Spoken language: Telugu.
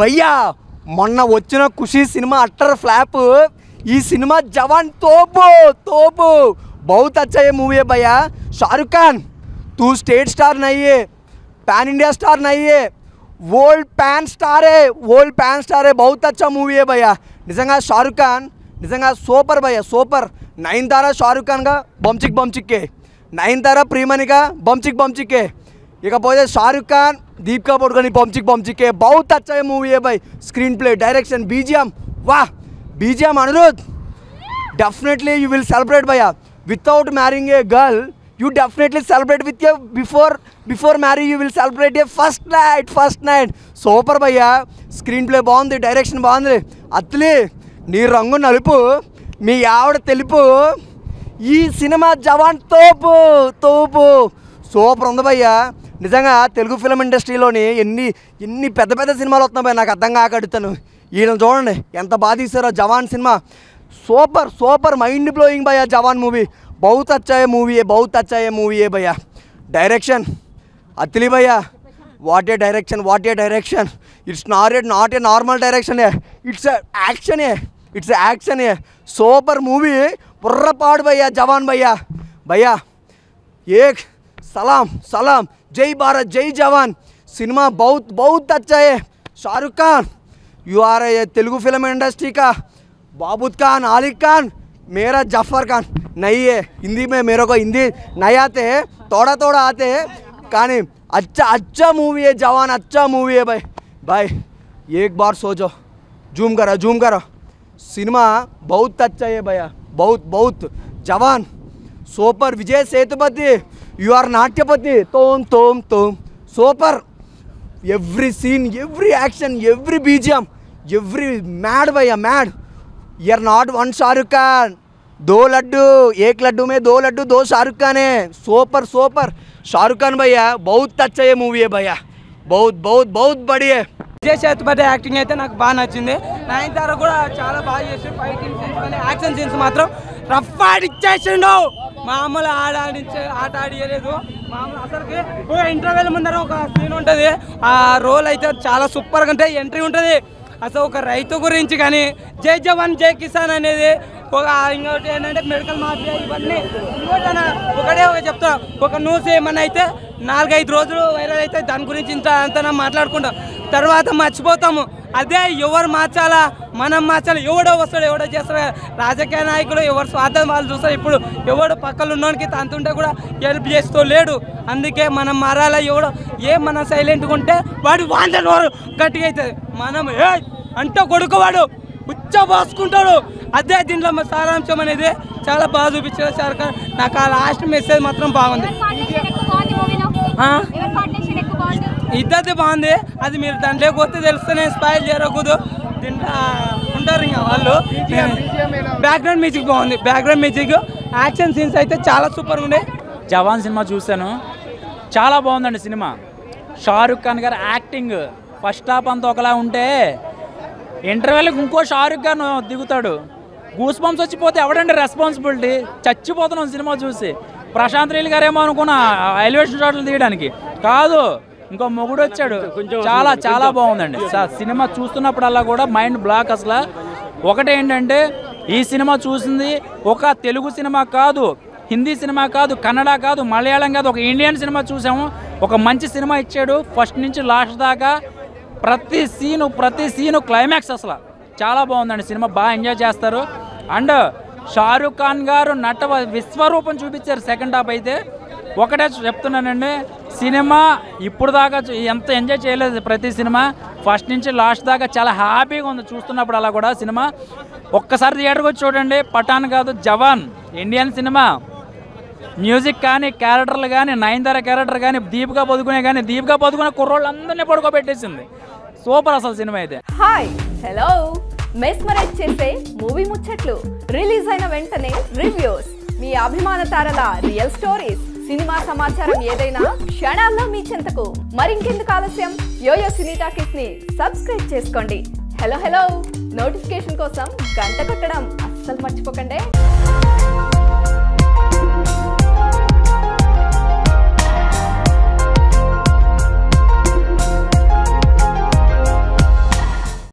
भैया మొన్న వచ్చిన ఖుషి సినిమా అట్టర్ ఫ్లాప్ ఈ సినిమా జవాన్ తోబో తోబో बहुत अच्छा ये मूवी है भैया। शाहरुख खान तू स्टेट स्टार नहीं है, पैन इंडिया स्टार नहीं है, वर्ल्ड पैन स्टार है, वर्ल्ड पैन स्टार है। बहुत अच्छा मूवी है भैया। निजंगा शाहरुख खान निजंगा सूपर भैया, सूपर। नयनतारा शाहरुख खान का बमचिक बमचिके, नयनतारा प्रेमनि का बमचिक बमचिके, इकपोते शाहरुख खान दीपिका पादुकोण बमचिक बमचिके। बहुत अच्छा ये मूवी है भाई। स्क्रीन प्ले, डायरेक्शन, बीजीएम, वाह BGM Anirudh, definitely you will celebrate भैया। Without marrying a girl you definitely celebrate with your before marriage you will celebrate a first night. Super भैया, स्क्रीन प्ले बागुंदी, डायरेक्शन बागुंदी। अत्ली नी रंगु नलुपु मी आवड़ तेलुपु ई सिनेमा जवान तोपु तोपु सूपर उंदी भैया। నిజంగా తెలుగు ఫిల్మ్ ఇండస్ట్రీలోని ఎన్ని పెద్ద పెద్ద సినిమాలు వస్తున్నాయి నాకు అర్థం కాకడుతాను। వీళ్ళని చూడండి ఎంత బాధిస్తారో। Jawan cinema super super, mind blowing భయ్యా। జవాన్ మూవీ బహుత్ అచ్చా మూవీ, బహుత్ అచ్చా మూవీ భయ్యా। డైరెక్షన్ అతిలి భయ్యా, what a direction, what a direction. It's not a normal direction, it's action, it's action. Super movie, బుర్రపాడు భయ్యా జవాన్ భయ్యా। భయ్యా ఏక్ सलाम सलाम, जय भारत, जय जवान। सिनेमा बहुत बहुत अच्छा है। Shahrukh Khan you are a Telugu film industry का बाबूत खान, आलिक खान, मेरा जफर खान नहीं है। हिंदी में मेरे को हिंदी नहीं आते हैं, थोड़ा थोड़ा आते हैं। कहानी अच्छा अच्छा मूवी है जवान, अच्छा मूवी है भाई। भाई एक बार सोचो, जूम करो जूम करो। सिनेमा बहुत अच्छा है भैया, बहुत बहुत। Jawan super, Vijay Sethupathi you are नाट्यपति, तोम तोम तोम super. Every scene, every action, every BGM, every mad भैया mad. You are not one Shahrukh Khan, दो लड्डू, एक लड्डू में दो लड्डू, दो शाहरुख खान है। सूपर सूपर शाहरुख खान भैया, बहुत अच्छा ये मूवी है भैया, बहुत बहुत बहुत बड़ी है। విజయ్ సేతుపతి యాక్టింగ్ అయితే నాకు బాగా నచ్చింది। నయనతార కూడా చాలా బాగా చేశారు। ఫైటింగ్ సీన్స్ కానీ యాక్షన్ సీన్స్ మాత్రం రఫ్ ఆడిచ్చేసిండు, మామూలు ఆట ఆడియలేదు మామూలు అసలుకి. ఇంటర్వెల్ ముందర ఒక సీన్ ఉంటుంది, ఆ రోల్ అయితే చాలా సూపర్గా అంటే ఎంట్రీ ఉంటుంది. అసలు ఒక రైతు గురించి కానీ, జై జవాన్ జై కిసాన్ అనేది, ఒక ఇంకోటి ఏంటంటే మెడికల్ మాఫియా, ఇవన్నీ ఇంకోటైనా ఒకటే ఒక చెప్తా. ఒక న్యూస్ ఏమన్నా అయితే 4-5 రోజులు వైరల్ అయితే దాని గురించి ఇంత అంతనా మాట్లాడుకుంటాం, తర్వాత మర్చిపోతాము. అదే ఎవరు మార్చాలా, మనం మార్చాలి. ఎవడో వస్తాడు ఎవడో చేస్తాడు, రాజకీయ నాయకులు ఎవరు స్వార్థం వాళ్ళు చూస్తారు. ఇప్పుడు ఎవడు పక్కలు ఉన్నోనికి తంతుంటే కూడా హెల్ప్ చేస్తూ లేడు. అందుకే మనం మారాలా. ఎవడో మనం సైలెంట్గా ఉంటే వాడు వాంతలు గట్టిగా అవుతుంది, మనం ఏ అంట కొడుకువాడు ఉచ్చ పోసుకుంటాడు. అదే దీంట్లో సారాంశం అనేది చాలా బాగా చూపించారు సార్. నాకు ఆ లాస్ట్ మెసేజ్ మాత్రం బాగుంది. ఇద్దరిది బాగుంది, అది మీరు దాంట్లో పోతే తెలుస్తూనే స్పాయిల్ చేయకూడదు. దీంట్లో ఉంటారు ఇంకా వాళ్ళు. బ్యాక్గ్రౌండ్ మ్యూజిక్ బాగుంది, బ్యాక్గ్రౌండ్ మ్యూజిక్, యాక్షన్ సీన్స్ అయితే చాలా సూపర్గా ఉన్నాయి. జవాన్ సినిమా చూశాను, చాలా బాగుందండి సినిమా. షారుఖ్ ఖాన్ గారు యాక్టింగ్ ఫస్ట్ హాఫ్ అంతా ఒకలా ఉంటే, ఇంటర్వెల్కి ఇంకో షారుఖ్ ఖాన్ దిగుతాడు, గూస్ బంప్స్ వచ్చిపోతే ఎవడండి రెస్పాన్సిబిలిటీ. చచ్చిపోతున్నాం సినిమా చూసి. ప్రశాంత్ నీల్ గారేమో అనుకున్నా ఎలివేషన్ షాట్లు తీయడానికి, కాదు ఇంకో మొగుడు వచ్చాడు. చాలా చాలా బాగుందండి సినిమా. చూస్తున్నప్పుడల్లా కూడా మైండ్ బ్లాక్. అసలు ఒకటేంటంటే ఈ సినిమా చూసింది ఒక తెలుగు సినిమా కాదు, హిందీ సినిమా కాదు, కన్నడ కాదు, మలయాళం కాదు, ఒక ఇండియన్ సినిమా చూసాము. ఒక మంచి సినిమా ఇచ్చాడు ఫస్ట్ నుంచి లాస్ట్ దాకా. ప్రతి సీను క్లైమాక్స్ అసలు చాలా బాగుందండి సినిమా. బాగా ఎంజాయ్ చేస్తారు. అండ్ షారుఖ్ ఖాన్ గారు నట విశ్వరూపం చూపించారు సెకండ్ హాఫ్ అయితే. ఒకటే చెప్తున్నానండి, సినిమా ఇప్పుడు దాకా ఎంత ఎంజాయ్ చేయలేదు. ప్రతి సినిమా ఫస్ట్ నుంచి లాస్ట్ దాకా చాలా హ్యాపీగా ఉంది చూస్తున్నప్పుడు. అలా కూడా సినిమా ఒక్కసారి థియేటర్కి వచ్చి చూడండి. పఠాన్ కాదు జవాన్, ఇండియన్ సినిమా. మ్యూజిక్ కానీ, క్యారెక్టర్లు కానీ, నయనతార క్యారెక్టర్ కానీ, దీపికా పదుకునే కుర్రోళ్ళు అందరినీ పడుకోబెట్టేసింది. సూపర్ అసలు సినిమా అయితే. హాయ్ హలో, మెస్మరైజ్ చేసే మూవీ ముచ్చట్లు, రిలీజ్ అయిన వెంటనే రివ్యూస్, మీ అభిమాన తారల రియల్ స్టోరీస్, సినిమా సమాచారం ఏదైనా క్షణాల్లో మీ చెంతకు. మరింకెందుకు ఆలస్యం, యోయో సినీ టాకీస్ ని సబ్స్క్రైబ్ చేసుకోండి. హలో హలో నోటిఫికేషన్ కోసం గంట కొట్టడం అస్సలు మర్చిపోకండి.